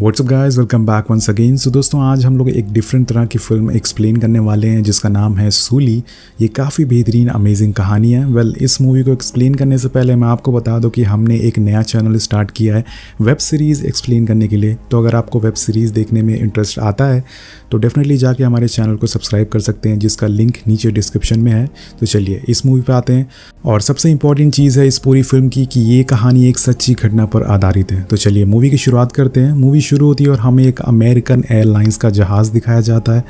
WhatsApp guys, welcome back once again. So दोस्तों, आज हम लोग एक डिफरेंट तरह की फ़िल्म एक्सप्लेन करने वाले हैं जिसका नाम है सूली। ये काफ़ी बेहतरीन अमेजिंग कहानी है। वेल, इस मूवी को एक्सप्लेन करने से पहले मैं आपको बता दूं कि हमने एक नया चैनल स्टार्ट किया है वेब सीरीज़ एक्सप्लेन करने के लिए। तो अगर आपको वेब सीरीज़ देखने में इंटरेस्ट आता है तो डेफिनेटली जाके हमारे चैनल को सब्सक्राइब कर सकते हैं, जिसका लिंक नीचे डिस्क्रिप्शन में है। तो चलिए इस मूवी पर आते हैं। और सबसे इंपॉर्टेंट चीज़ है इस पूरी फिल्म की कि ये कहानी एक सच्ची घटना पर आधारित है। तो चलिए मूवी की शुरुआत करते हैं। मूवी शुरू होती है और हमें एक अमेरिकन एयरलाइंस का जहाज़ दिखाया जाता है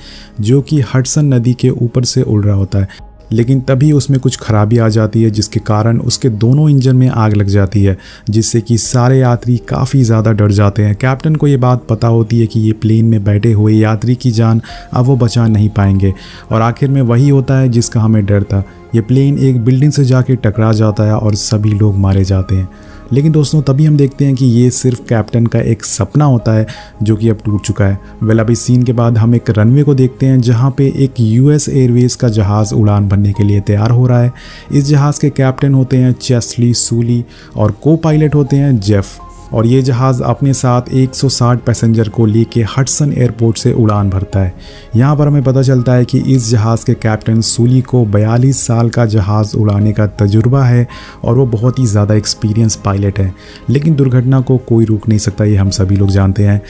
जो कि हडसन नदी के ऊपर से उड़ रहा होता है, लेकिन तभी उसमें कुछ खराबी आ जाती है जिसके कारण उसके दोनों इंजन में आग लग जाती है, जिससे कि सारे यात्री काफ़ी ज़्यादा डर जाते हैं। कैप्टन को ये बात पता होती है कि ये प्लेन में बैठे हुए यात्री की जान अब वो बचा नहीं पाएंगे, और आखिर में वही होता है जिसका हमें डर था। ये प्लेन एक बिल्डिंग से जाके टकरा जाता है और सभी लोग मारे जाते हैं। लेकिन दोस्तों, तभी हम देखते हैं कि ये सिर्फ कैप्टन का एक सपना होता है जो कि अब टूट चुका है। वेल, अब इस सीन के बाद हम एक रनवे को देखते हैं जहाँ पे एक यूएस एयरवेज का जहाज़ उड़ान भरने के लिए तैयार हो रहा है। इस जहाज़ के कैप्टन होते हैं चेस्ली सूली और को पायलट होते हैं जेफ, और ये जहाज़ अपने साथ 160 पैसेंजर को लेके हडसन एयरपोर्ट से उड़ान भरता है। यहाँ पर हमें पता चलता है कि इस जहाज़ के कैप्टन सूली को 42 साल का जहाज़ उड़ाने का तजुर्बा है और वो बहुत ही ज़्यादा एक्सपीरियंस पायलट है। लेकिन दुर्घटना को कोई रोक नहीं सकता, ये हम सभी लोग जानते हैं।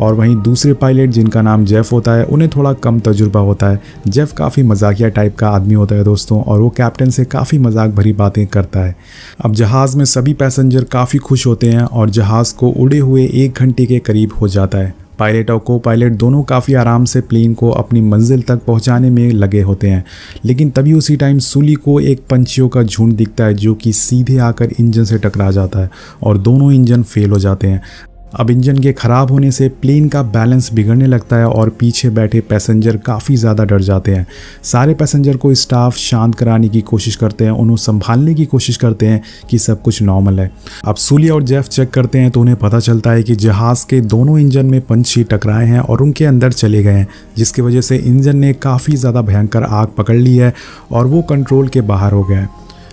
और वहीं दूसरे पायलट जिनका नाम जेफ होता है, उन्हें थोड़ा कम तजुर्बा होता है। जेफ काफ़ी मजाकिया टाइप का आदमी होता है दोस्तों, और वो कैप्टन से काफ़ी मजाक भरी बातें करता है। अब जहाज़ में सभी पैसेंजर काफ़ी खुश होते हैं और जहाज़ को उड़े हुए 1 घंटे के करीब हो जाता है। पायलट और को पायलट दोनों काफ़ी आराम से प्लेन को अपनी मंजिल तक पहुंचाने में लगे होते हैं, लेकिन तभी उसी टाइम सूली को एक पंछियों का झुंड दिखता है जो कि सीधे आकर इंजन से टकरा जाता है और दोनों इंजन फेल हो जाते हैं। अब इंजन के ख़राब होने से प्लेन का बैलेंस बिगड़ने लगता है और पीछे बैठे पैसेंजर काफ़ी ज़्यादा डर जाते हैं। सारे पैसेंजर को स्टाफ शांत कराने की कोशिश करते हैं, उन्हें संभालने की कोशिश करते हैं कि सब कुछ नॉर्मल है। अब सूली और जेफ चेक करते हैं तो उन्हें पता चलता है कि जहाज़ के दोनों इंजन में पंछी टकराए हैं और उनके अंदर चले गए हैं, जिसकी वजह से इंजन ने काफ़ी ज़्यादा भयंकर आग पकड़ ली है और वो कंट्रोल के बाहर हो गए हैं।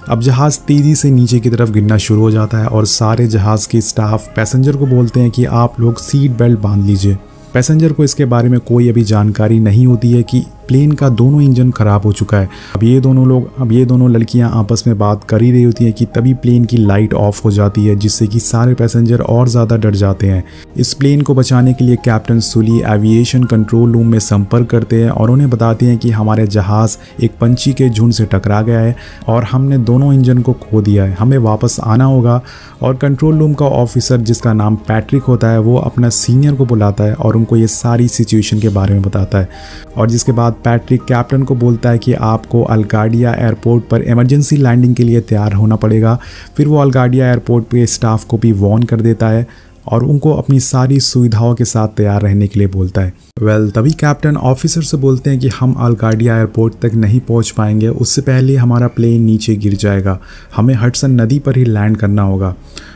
अब जहाज़ तेज़ी से नीचे की तरफ गिरना शुरू हो जाता है और सारे जहाज़ के स्टाफ पैसेंजर को बोलते हैं कि आप लोग सीट बेल्ट बांध लीजिए। पैसेंजर को इसके बारे में कोई अभी जानकारी नहीं होती है कि प्लेन का दोनों इंजन ख़राब हो चुका है। अब ये दोनों लड़कियां आपस में बात कर ही रही होती हैं कि तभी प्लेन की लाइट ऑफ हो जाती है, जिससे कि सारे पैसेंजर और ज़्यादा डर जाते हैं। इस प्लेन को बचाने के लिए कैप्टन सूली एविएशन कंट्रोल रूम में संपर्क करते हैं और उन्हें बताते हैं कि हमारे जहाज़ एक पंछी के झुंड से टकरा गया है और हमने दोनों इंजन को खो दिया है, हमें वापस आना होगा। और कंट्रोल रूम का ऑफिसर जिसका नाम पैट्रिक होता है, वो अपना सीनियर को बुलाता है और उनको ये सारी सिचुएशन के बारे में बताता है। और जिसके बाद पैट्रिक कैप्टन को बोलता है कि आपको LaGuardia एयरपोर्ट पर इमरजेंसी लैंडिंग के लिए तैयार होना पड़ेगा। फिर वो LaGuardia एयरपोर्ट पे स्टाफ को भी वॉर्न कर देता है और उनको अपनी सारी सुविधाओं के साथ तैयार रहने के लिए बोलता है। वेल, तभी कैप्टन ऑफिसर से बोलते हैं कि हम LaGuardia एयरपोर्ट तक नहीं पहुंच पाएंगे, उससे पहले हमारा प्लेन नीचे गिर जाएगा, हमें हडसन नदी पर ही लैंड करना होगा।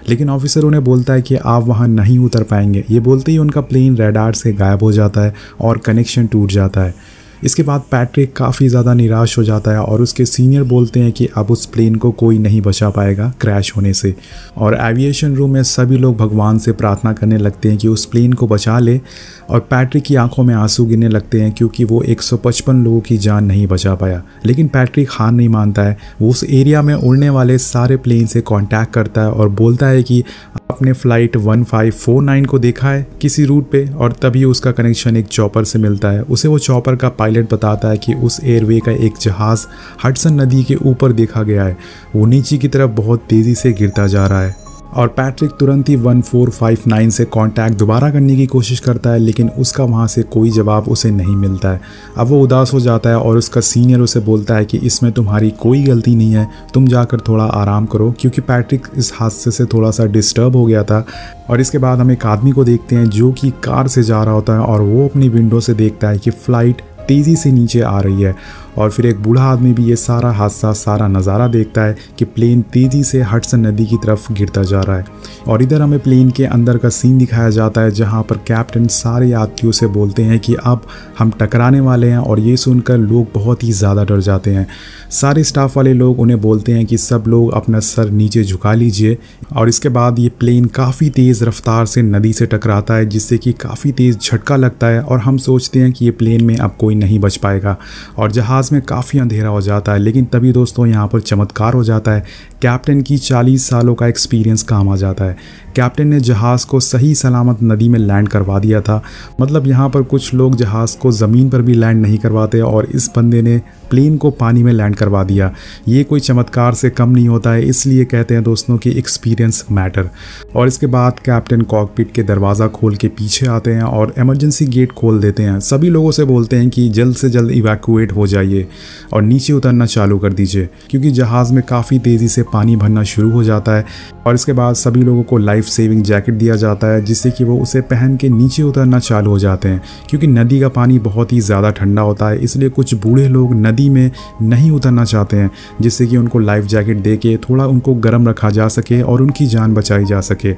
लेकिन ऑफिसर उन्हें बोलता है कि आप वहां नहीं उतर पाएंगे। ये बोलते ही उनका प्लेन रडार से गायब हो जाता है और कनेक्शन टूट जाता है। इसके बाद पैट्रिक काफ़ी ज़्यादा निराश हो जाता है और उसके सीनियर बोलते हैं कि अब उस प्लेन को कोई नहीं बचा पाएगा क्रैश होने से। और एविएशन रूम में सभी लोग भगवान से प्रार्थना करने लगते हैं कि उस प्लेन को बचा ले, और पैट्रिक की आंखों में आंसू गिरने लगते हैं क्योंकि वो 155 लोगों की जान नहीं बचा पाया। लेकिन पैट्रिक हार नहीं मानता है, वो उस एरिया में उड़ने वाले सारे प्लेन से कॉन्टैक्ट करता है और बोलता है कि आपने फ़्लाइट 1549 को देखा है किसी रूट पर, और तभी उसका कनेक्शन एक चॉपर से मिलता है। उसे वो चॉपर का पायलट बताता है कि उस एयरवे का एक जहाज़ हडसन नदी के ऊपर देखा गया है, वो नीचे की तरफ बहुत तेज़ी से गिरता जा रहा है। और पैट्रिक तुरंत ही 1459 से कांटेक्ट दोबारा करने की कोशिश करता है, लेकिन उसका वहाँ से कोई जवाब उसे नहीं मिलता है। अब वो उदास हो जाता है और उसका सीनियर उसे बोलता है कि इसमें तुम्हारी कोई गलती नहीं है, तुम जाकर थोड़ा आराम करो, क्योंकि पैट्रिक इस हादसे से थोड़ा सा डिस्टर्ब हो गया था। और इसके बाद हम एक आदमी को देखते हैं जो कि कार से जा रहा होता है और वो अपनी विंडो से देखता है कि फ़्लाइट तेज़ी से नीचे आ रही है और फिर एक बूढ़ा आदमी भी ये सारा हादसा सारा नज़ारा देखता है कि प्लेन तेज़ी से हडसन नदी की तरफ गिरता जा रहा है। और इधर हमें प्लेन के अंदर का सीन दिखाया जाता है जहाँ पर कैप्टन सारे यात्रियों से बोलते हैं कि अब हम टकराने वाले हैं, और ये सुनकर लोग बहुत ही ज़्यादा डर जाते हैं। सारे स्टाफ वाले लोग उन्हें बोलते हैं कि सब लोग अपना सर नीचे झुका लीजिए। और इसके बाद ये प्लेन काफ़ी तेज़ रफ्तार से नदी से टकराता है, जिससे कि काफ़ी तेज़ झटका लगता है और हम सोचते हैं कि ये प्लेन में अब कोई नहीं बच पाएगा और जहाज़ में काफ़ी अंधेरा हो जाता है। लेकिन तभी दोस्तों यहाँ पर चमत्कार हो जाता है, कैप्टन की 40 सालों का एक्सपीरियंस काम आ जाता है। कैप्टन ने जहाज़ को सही सलामत नदी में लैंड करवा दिया था। मतलब यहाँ पर कुछ लोग जहाज़ को ज़मीन पर भी लैंड नहीं करवाते और इस बंदे ने प्लेन को पानी में लैंड करवा दिया। ये कोई चमत्कार से कम नहीं होता है, इसलिए कहते हैं दोस्तों कि एक्सपीरियंस मैटर। और इसके बाद कैप्टन कॉकपिट के दरवाज़ा खोल के पीछे आते हैं और इमरजेंसी गेट खोल देते हैं। सभी लोगों से बोलते हैं कि जल्द से जल्द इवैक्यूएट हो जाइए और नीचे उतरना चालू कर दीजिए, क्योंकि जहाज़ में काफ़ी तेज़ी से पानी भरना शुरू हो जाता है। और इसके बाद सभी लोगों को लाइफ सेविंग जैकेट दिया जाता है, जिससे कि वो उसे पहन के नीचे उतरना चालू हो जाते हैं, क्योंकि नदी का पानी बहुत ही ज़्यादा ठंडा होता है। इसलिए कुछ बूढ़े लोग नदी में नहीं उतरना चाहते हैं, जिससे कि उनको लाइफ जैकेट दे के थोड़ा उनको गर्म रखा जा सके और उनकी जान बचाई जा सके।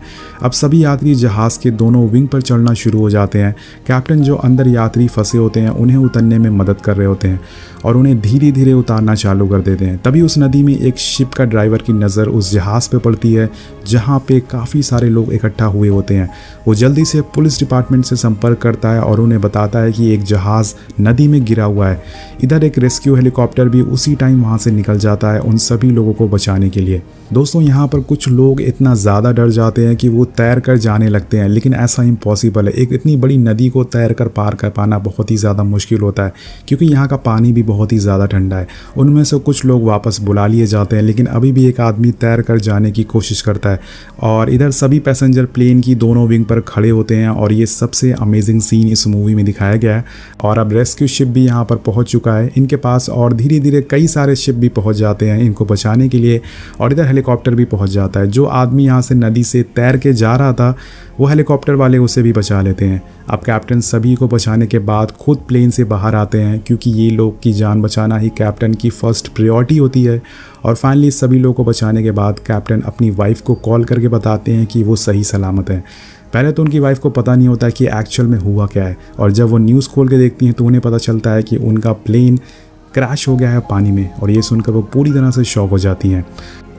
अब सभी यात्री जहाज़ के दोनों विंग पर चलना शुरू हो जाते हैं। कैप्टन जो अंदर यात्री फंसे होते हैं उन्हें उतरने में मदद कर रहे होते हैं और उन्हें धीरे धीरे उतारना चालू कर देते हैं। तभी उस नदी में एक शिप का ड्राइवर की नज़र उस जहाज़ पर पड़ती है जहाँ पे काफ़ी सारे लोग इकट्ठा हुए होते हैं। वो जल्दी से पुलिस डिपार्टमेंट से संपर्क करता है और उन्हें बताता है कि एक जहाज़ नदी में गिरा हुआ है। इधर एक रेस्क्यू हेलीकॉप्टर भी उसी टाइम वहाँ से निकल जाता है उन सभी लोगों को बचाने के लिए। दोस्तों यहाँ पर कुछ लोग इतना ज़्यादा डर जाते हैं कि वो तैर कर जाने लगते हैं, लेकिन ऐसा इम्पॉसिबल है। एक इतनी बड़ी नदी को तैर कर पार कर पाना बहुत ही ज़्यादा मुश्किल होता है, क्योंकि यहाँ का पानी भी बहुत ही ज़्यादा ठंडा है। उनमें से कुछ लोग वापस बुला लिए जाते हैं, लेकिन अभी भी एक आदमी तैर कर जाने की कोशिश करता है। और इधर सभी पैसेंजर प्लेन की दोनों विंग पर खड़े होते हैं और ये सबसे अमेजिंग सीन इस मूवी में दिखाया गया है। और अब रेस्क्यू शिप भी यहाँ पर पहुँच चुका है इनके पास, और धीरे धीरे कई सारे शिप भी पहुँच जाते हैं इनको बचाने के लिए। और इधर हेलीकॉप्टर भी पहुँच जाता है। जो आदमी यहाँ से नदी से तैर के जा रहा था वो हेलीकॉप्टर वाले उसे भी बचा लेते हैं। अब कैप्टन सभी को बचाने के बाद खुद प्लेन से बाहर आते हैं, क्योंकि ये लोग की जान बचाना ही कैप्टन की फर्स्ट प्रायोरिटी होती है। और फाइनली सभी लोगों को बचाने के बाद कैप्टन अपनी वाइफ को कॉल करके बताते हैं कि वो सही सलामत हैं। पहले तो उनकी वाइफ को पता नहीं होता कि एक्चुअल में हुआ क्या है, और जब वो न्यूज़ खोल के देखती हैं तो उन्हें पता चलता है कि उनका प्लेन क्रैश हो गया है पानी में, और ये सुनकर वो पूरी तरह से शॉक हो जाती हैं।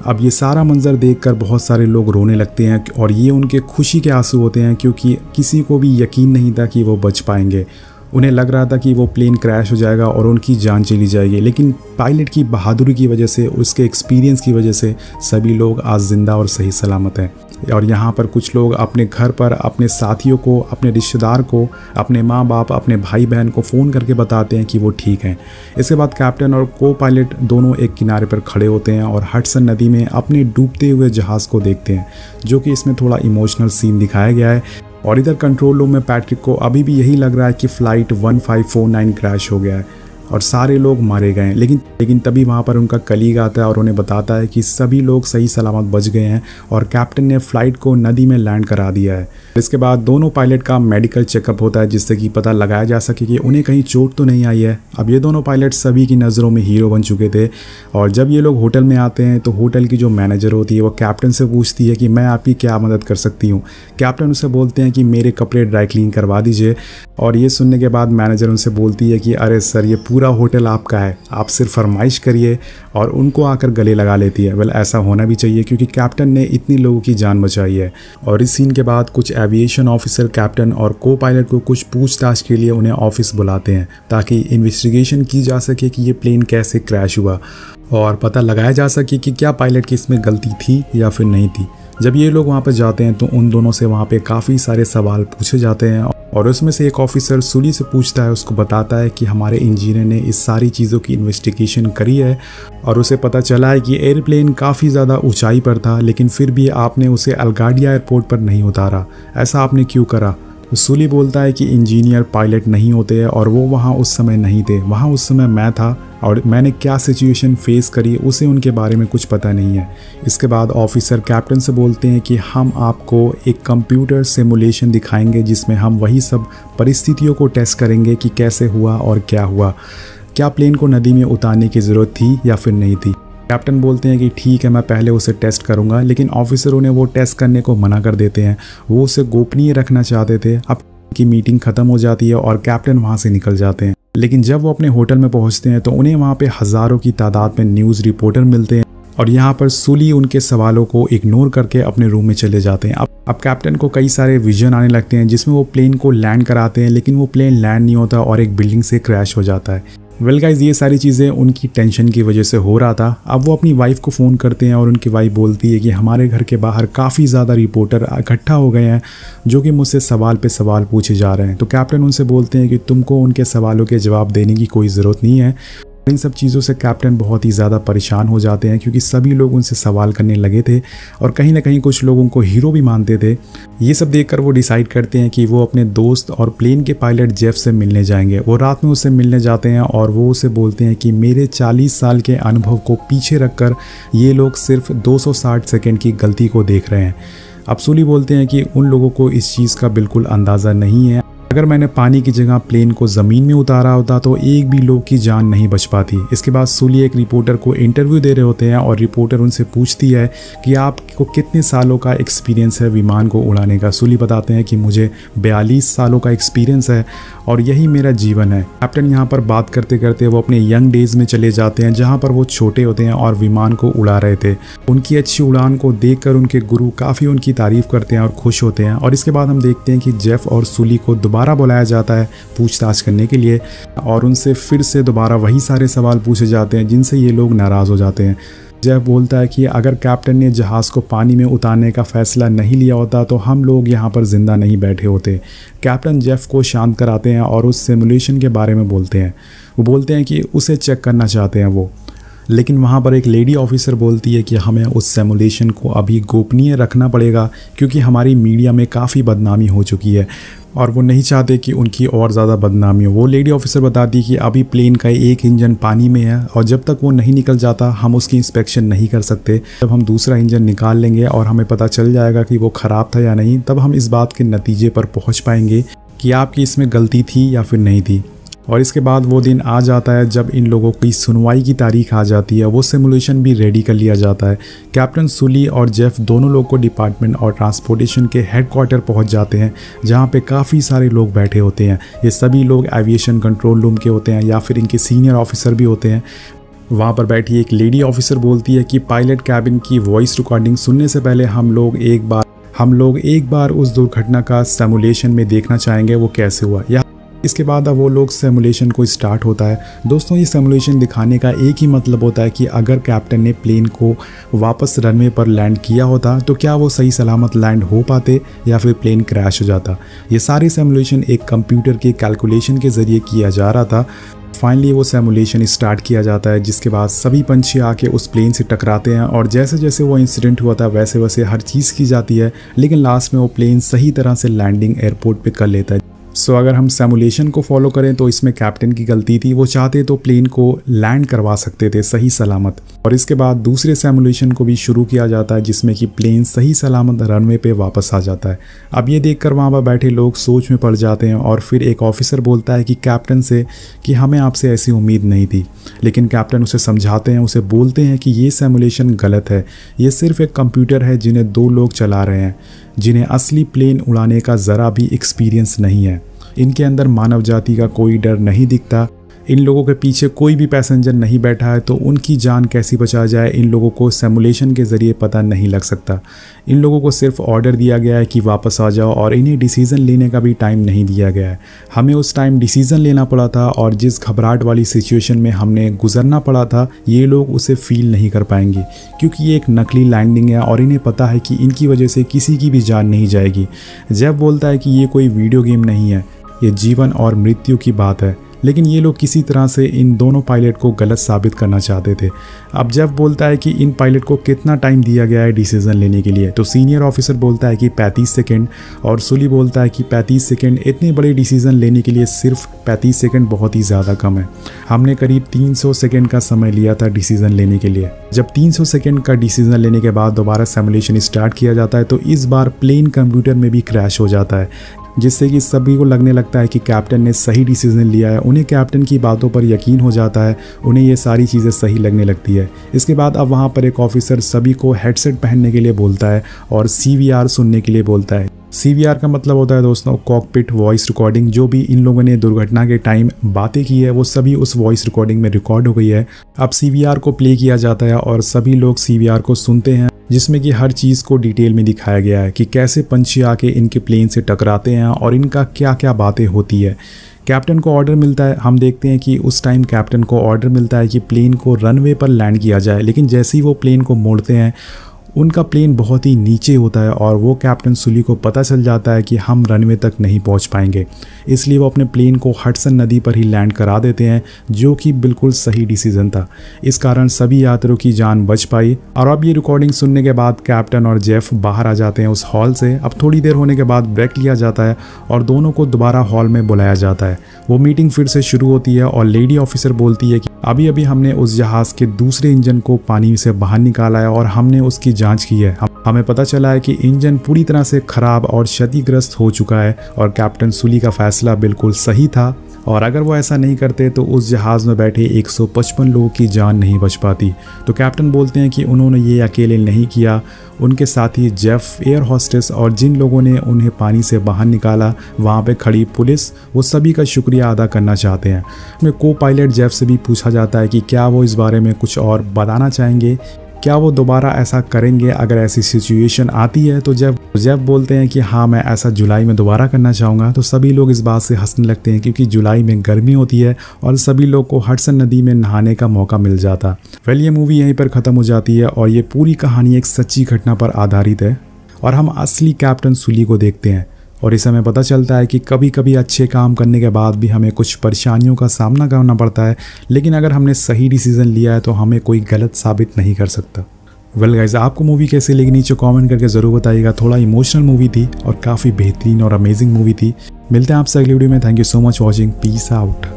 अब ये सारा मंजर देखकर बहुत सारे लोग रोने लगते हैं और ये उनके खुशी के आंसू होते हैं, क्योंकि किसी को भी यकीन नहीं था कि वो बच पाएंगे। उन्हें लग रहा था कि वो प्लेन क्रैश हो जाएगा और उनकी जान चली जाएगी, लेकिन पायलट की बहादुरी की वजह से, उसके एक्सपीरियंस की वजह से सभी लोग आज ज़िंदा और सही सलामत हैं। और यहाँ पर कुछ लोग अपने घर पर अपने साथियों को, अपने रिश्तेदार को, अपने माँ बाप, अपने भाई बहन को फ़ोन करके बताते हैं कि वो ठीक हैं। इसके बाद कैप्टन और को पायलट दोनों एक किनारे पर खड़े होते हैं और हडसन नदी में अपने डूबते हुए जहाज़ को देखते हैं, जो कि इसमें थोड़ा इमोशनल सीन दिखाया गया है। और इधर कंट्रोल रूम में पैट्रिक को अभी भी यही लग रहा है कि फ़्लाइट 1549 क्रैश हो गया है और सारे लोग मारे गए हैं। लेकिन तभी वहाँ पर उनका कलीग आता है और उन्हें बताता है कि सभी लोग सही सलामत बच गए हैं और कैप्टन ने फ़्लाइट को नदी में लैंड करा दिया है। इसके बाद दोनों पायलट का मेडिकल चेकअप होता है, जिससे कि पता लगाया जा सके कि उन्हें कहीं चोट तो नहीं आई है। अब ये दोनों पायलट सभी की नज़रों में हीरो बन चुके थे। और जब ये लोग होटल में आते हैं तो होटल की जो मैनेजर होती है वो कैप्टन से पूछती है कि मैं आपकी क्या मदद कर सकती हूँ। कैप्टन उसे बोलते हैं कि मेरे कपड़े ड्राई क्लीन करवा दीजिए। और ये सुनने के बाद मैनेजर उनसे बोलती है कि अरे सर, ये पूरा होटल आपका है, आप सिर्फ फरमाइश करिए, और उनको आकर गले लगा लेती है। वेल, ऐसा होना भी चाहिए, क्योंकि कैप्टन ने इतने लोगों की जान बचाई है। और इस सीन के बाद कुछ एविएशन ऑफिसर कैप्टन और को पायलट को कुछ पूछताछ के लिए उन्हें ऑफिस बुलाते हैं, ताकि इन्वेस्टिगेशन की जा सके कि ये प्लेन कैसे क्रैश हुआ और पता लगाया जा सके कि क्या पायलट की इसमें गलती थी या फिर नहीं थी। जब ये लोग वहाँ पर जाते हैं तो उन दोनों से वहाँ पर काफ़ी सारे सवाल पूछे जाते हैं, और उसमें से एक ऑफिसर सुली से पूछता है, उसको बताता है कि हमारे इंजीनियर ने इस सारी चीज़ों की इन्वेस्टिगेशन करी है और उसे पता चला है कि एयरप्लेन काफ़ी ज़्यादा ऊंचाई पर था, लेकिन फिर भी आपने उसे LaGuardia एयरपोर्ट पर नहीं उतारा, ऐसा आपने क्यों करा। सुली बोलता है कि इंजीनियर पायलट नहीं होते हैं और वो वहाँ उस समय नहीं थे, वहाँ उस समय मैं था और मैंने क्या सिचुएशन फेस करी उसे उनके बारे में कुछ पता नहीं है। इसके बाद ऑफिसर कैप्टन से बोलते हैं कि हम आपको एक कंप्यूटर सिमुलेशन दिखाएंगे, जिसमें हम वही सब परिस्थितियों को टेस्ट करेंगे कि कैसे हुआ और क्या हुआ। क्या प्लेन को नदी में उतारने की ज़रूरत थी या फिर नहीं थी। कैप्टन बोलते हैं कि ठीक है मैं पहले उसे टेस्ट करूंगा, लेकिन ऑफिसरों ने वो टेस्ट करने को मना कर देते हैं, वो उसे गोपनीय रखना चाहते थे। अब की मीटिंग ख़त्म हो जाती है और कैप्टन वहाँ से निकल जाते हैं, लेकिन जब वो अपने होटल में पहुँचते हैं तो उन्हें वहाँ पे हज़ारों की तादाद में न्यूज़ रिपोर्टर मिलते हैं और यहाँ पर सुली उनके सवालों को इग्नोर करके अपने रूम में चले जाते हैं। अब कैप्टन को कई सारे विजन आने लगते हैं जिसमें वो प्लेन को लैंड कराते हैं, लेकिन वो प्लेन लैंड नहीं होता और एक बिल्डिंग से क्रैश हो जाता है। वेल गाइज, ये सारी चीज़ें उनकी टेंशन की वजह से हो रहा था। अब वो अपनी वाइफ को फ़ोन करते हैं और उनकी वाइफ बोलती है कि हमारे घर के बाहर काफ़ी ज़्यादा रिपोर्टर इकट्ठा हो गए हैं जो कि मुझसे सवाल पे सवाल पूछे जा रहे हैं। तो कैप्टन उनसे बोलते हैं कि तुमको उनके सवालों के जवाब देने की कोई ज़रूरत नहीं है। इन सब चीज़ों से कैप्टन बहुत ही ज़्यादा परेशान हो जाते हैं क्योंकि सभी लोग उनसे सवाल करने लगे थे और कहीं ना कहीं कुछ लोग उनको हीरो भी मानते थे। ये सब देखकर वो डिसाइड करते हैं कि वो अपने दोस्त और प्लेन के पायलट जेफ से मिलने जाएंगे। वो रात में उससे मिलने जाते हैं और वो उसे बोलते हैं कि मेरे 40 साल के अनुभव को पीछे रख कर ये लोग सिर्फ 260 सेकेंड की गलती को देख रहे हैं। अब सुली बोलते हैं कि उन लोगों को इस चीज़ का बिल्कुल अंदाज़ा नहीं है, अगर मैंने पानी की जगह प्लेन को ज़मीन में उतारा होता तो एक भी लोग की जान नहीं बच पाती। इसके बाद सुली एक रिपोर्टर को इंटरव्यू दे रहे होते हैं और रिपोर्टर उनसे पूछती है कि आपको कितने सालों का एक्सपीरियंस है विमान को उड़ाने का। सुली बताते हैं कि मुझे 42 सालों का एक्सपीरियंस है और यही मेरा जीवन है। कैप्टन यहाँ पर बात करते करते वो अपने यंग डेज़ में चले जाते हैं जहाँ पर वो छोटे होते हैं और विमान को उड़ा रहे थे। उनकी अच्छी उड़ान को देख कर उनके गुरु काफ़ी उनकी तारीफ़ करते हैं और खुश होते हैं। और इसके बाद हम देखते हैं कि जेफ़ और सुली को दोबारा बुलाया जाता है पूछताछ करने के लिए और उनसे फिर से दोबारा वही सारे सवाल पूछे जाते हैं जिनसे ये लोग नाराज़ हो जाते हैं। जेफ बोलता है कि अगर कैप्टन ने जहाज़ को पानी में उतारने का फ़ैसला नहीं लिया होता तो हम लोग यहाँ पर ज़िंदा नहीं बैठे होते। कैप्टन जेफ़ को शांत कराते हैं और उस सिमुलेशन के बारे में बोलते हैं। वो बोलते हैं कि उसे चेक करना चाहते हैं वो, लेकिन वहाँ पर एक लेडी ऑफिसर बोलती है कि हमें उस सिमुलेशन को अभी गोपनीय रखना पड़ेगा क्योंकि हमारी मीडिया में काफ़ी बदनामी हो चुकी है और वो नहीं चाहते कि उनकी और ज़्यादा बदनामी हो। वो लेडी ऑफिसर बताती है कि अभी प्लेन का एक इंजन पानी में है और जब तक वो नहीं निकल जाता हम उसकी इंस्पेक्शन नहीं कर सकते। जब हम दूसरा इंजन निकाल लेंगे और हमें पता चल जाएगा कि वो ख़राब था या नहीं, तब हम इस बात के नतीजे पर पहुँच पाएंगे कि आपकी इसमें गलती थी या फिर नहीं थी। और इसके बाद वो दिन आ जाता है जब इन लोगों की सुनवाई की तारीख आ जाती है। वो सिमुलेशन भी रेडी कर लिया जाता है। कैप्टन सुली और जेफ़ दोनों लोग को डिपार्टमेंट और ट्रांसपोर्टेशन के हेडक्वार्टर पहुंच जाते हैं जहां पे काफ़ी सारे लोग बैठे होते हैं। ये सभी लोग एविएशन कंट्रोल रूम के होते हैं या फिर इनके सीनियर ऑफिसर भी होते हैं। वहाँ पर बैठी एक लेडी ऑफिसर बोलती है कि पायलट कैबिन की वॉइस रिकॉर्डिंग सुनने से पहले हम लोग एक बार उस दुर्घटना का सिमुलेशन में देखना चाहेंगे वो कैसे हुआ। इसके बाद अब वो लोग सिमुलेशन को स्टार्ट होता है। दोस्तों, ये सिमुलेशन दिखाने का एक ही मतलब होता है कि अगर कैप्टन ने प्लेन को वापस रनवे पर लैंड किया होता तो क्या वो सही सलामत लैंड हो पाते या फिर प्लेन क्रैश हो जाता। ये सारी सिमुलेशन एक कंप्यूटर के कैलकुलेशन के ज़रिए किया जा रहा था। फाइनली वो सिमुलेशन स्टार्ट किया जाता है जिसके बाद सभी पंछी आके उस प्लेन से टकराते हैं और जैसे जैसे वो इंसिडेंट हुआ था वैसे वैसे हर चीज़ की जाती है, लेकिन लास्ट में वो प्लेन सही तरह से लैंडिंग एयरपोर्ट पर कर लेता है। सो अगर हम सिमुलेशन को फॉलो करें तो इसमें कैप्टन की गलती थी। वो चाहते तो प्लेन को लैंड करवा सकते थे सही सलामत। और इसके बाद दूसरे सिमुलेशन को भी शुरू किया जाता है जिसमें कि प्लेन सही सलामत रनवे पे वापस आ जाता है। अब ये देखकर वहाँ पर बैठे लोग सोच में पड़ जाते हैं और फिर एक ऑफिसर बोलता है कि कैप्टन से कि हमें आपसे ऐसी उम्मीद नहीं थी, लेकिन कैप्टन उसे समझाते हैं, उसे बोलते हैं कि ये सिमुलेशन गलत है, ये सिर्फ एक कंप्यूटर है जिन्हें दो लोग चला रहे हैं जिन्हें असली प्लेन उड़ाने का ज़रा भी एक्सपीरियंस नहीं है। इनके अंदर मानव जाति का कोई डर नहीं दिखता। इन लोगों के पीछे कोई भी पैसेंजर नहीं बैठा है तो उनकी जान कैसी बचाई जाए, इन लोगों को सिमुलेशन के ज़रिए पता नहीं लग सकता। इन लोगों को सिर्फ ऑर्डर दिया गया है कि वापस आ जाओ और इन्हें डिसीज़न लेने का भी टाइम नहीं दिया गया है। हमें उस टाइम डिसीज़न लेना पड़ा था और जिस घबराहट वाली सिचुएशन में हमने गुजरना पड़ा था ये लोग उसे फ़ील नहीं कर पाएंगे क्योंकि ये एक नकली लैंडिंग है और इन्हें पता है कि इनकी वजह से किसी की भी जान नहीं जाएगी। जेफ बोलता है कि ये कोई वीडियो गेम नहीं है, ये जीवन और मृत्यु की बात है, लेकिन ये लोग किसी तरह से इन दोनों पायलट को गलत साबित करना चाहते थे। अब जेफ बोलता है कि इन पायलट को कितना टाइम दिया गया है डिसीज़न लेने के लिए, तो सीनियर ऑफिसर बोलता है कि 35 सेकंड और सुली बोलता है कि 35 सेकंड इतने बड़े डिसीज़न लेने के लिए सिर्फ 35 सेकंड बहुत ही ज़्यादा कम है। हमने करीब 300 सेकंड का समय लिया था डिसीज़न लेने के लिए। जब 300 सेकंड का डिसीज़न लेने के बाद दोबारा सिमुलेशन स्टार्ट किया जाता है तो इस बार प्लेन कंप्यूटर में भी क्रैश हो जाता है। जिससे कि सभी को लगने लगता है कि कैप्टन ने सही डिसीजन लिया है। उन्हें कैप्टन की बातों पर यकीन हो जाता है, उन्हें ये सारी चीज़ें सही लगने लगती है। इसके बाद अब वहाँ पर एक ऑफिसर सभी को हेडसेट पहनने के लिए बोलता है और CVR सुनने के लिए बोलता है। CVR का मतलब होता है दोस्तों कॉकपिट वॉइस रिकॉर्डिंग। जो भी इन लोगों ने दुर्घटना के टाइम बातें की है वो सभी उस वॉइस रिकॉर्डिंग में रिकॉर्ड हो गई है। अब CVR को प्ले किया जाता है और सभी लोग CVR को सुनते हैं, जिसमें कि हर चीज़ को डिटेल में दिखाया गया है कि कैसे पंछी आके इनके प्लेन से टकराते हैं और इनका क्या क्या बातें होती है। कैप्टन को ऑर्डर मिलता है, हम देखते हैं कि उस टाइम कैप्टन को ऑर्डर मिलता है कि प्लेन को रनवे पर लैंड किया जाए, लेकिन जैसे ही वो प्लेन को मोड़ते हैं उनका प्लेन बहुत ही नीचे होता है और वो कैप्टन सुली को पता चल जाता है कि हम रनवे तक नहीं पहुंच पाएंगे, इसलिए वो अपने प्लेन को हडसन नदी पर ही लैंड करा देते हैं, जो कि बिल्कुल सही डिसीजन था। इस कारण सभी यात्रियों की जान बच पाई। और अब ये रिकॉर्डिंग सुनने के बाद कैप्टन और जेफ बाहर आ जाते हैं उस हॉल से। अब थोड़ी देर होने के बाद ब्रेक लिया जाता है और दोनों को दोबारा हॉल में बुलाया जाता है। वो मीटिंग फिर से शुरू होती है और लेडी ऑफिसर बोलती है कि अभी अभी हमने उस जहाज़ के दूसरे इंजन को पानी से बाहर निकाला है और हमने उसकी जांच की है। हमें पता चला है कि इंजन पूरी तरह से खराब और क्षतिग्रस्त हो चुका है और कैप्टन सुली का फैसला बिल्कुल सही था, और अगर वो ऐसा नहीं करते तो उस जहाज़ में बैठे 155 लोगों की जान नहीं बच पाती। तो कैप्टन बोलते हैं कि उन्होंने ये अकेले नहीं किया, उनके साथी जेफ, एयर होस्टेस और जिन लोगों ने उन्हें पानी से बाहर निकाला, वहाँ पे खड़ी पुलिस, वो सभी का शुक्रिया अदा करना चाहते हैं। उसमें को पायलट जेफ से भी पूछा जाता है कि क्या वो इस बारे में कुछ और बताना चाहेंगे, क्या वो दोबारा ऐसा करेंगे अगर ऐसी सिचुएशन आती है। तो जेफ बोलते हैं कि हाँ, मैं ऐसा जुलाई में दोबारा करना चाहूँगा। तो सभी लोग इस बात से हंसने लगते हैं क्योंकि जुलाई में गर्मी होती है और सभी लोग को हडसन नदी में नहाने का मौका मिल जाता। वेल, ये मूवी यहीं पर ख़त्म हो जाती है और ये पूरी कहानी एक सच्ची घटना पर आधारित है और हम असली कैप्टन सुली को देखते हैं। और इस समय पता चलता है कि कभी कभी अच्छे काम करने के बाद भी हमें कुछ परेशानियों का सामना करना पड़ता है, लेकिन अगर हमने सही डिसीज़न लिया है तो हमें कोई गलत साबित नहीं कर सकता। वेल गाइस, आपको मूवी कैसे लगी नीचे कमेंट करके ज़रूर बताइएगा। थोड़ा इमोशनल मूवी थी और काफ़ी बेहतरीन और अमेजिंग मूवी थी। मिलते हैं आपसे अगली वीडियो में। Thank you so much watching. Peace out.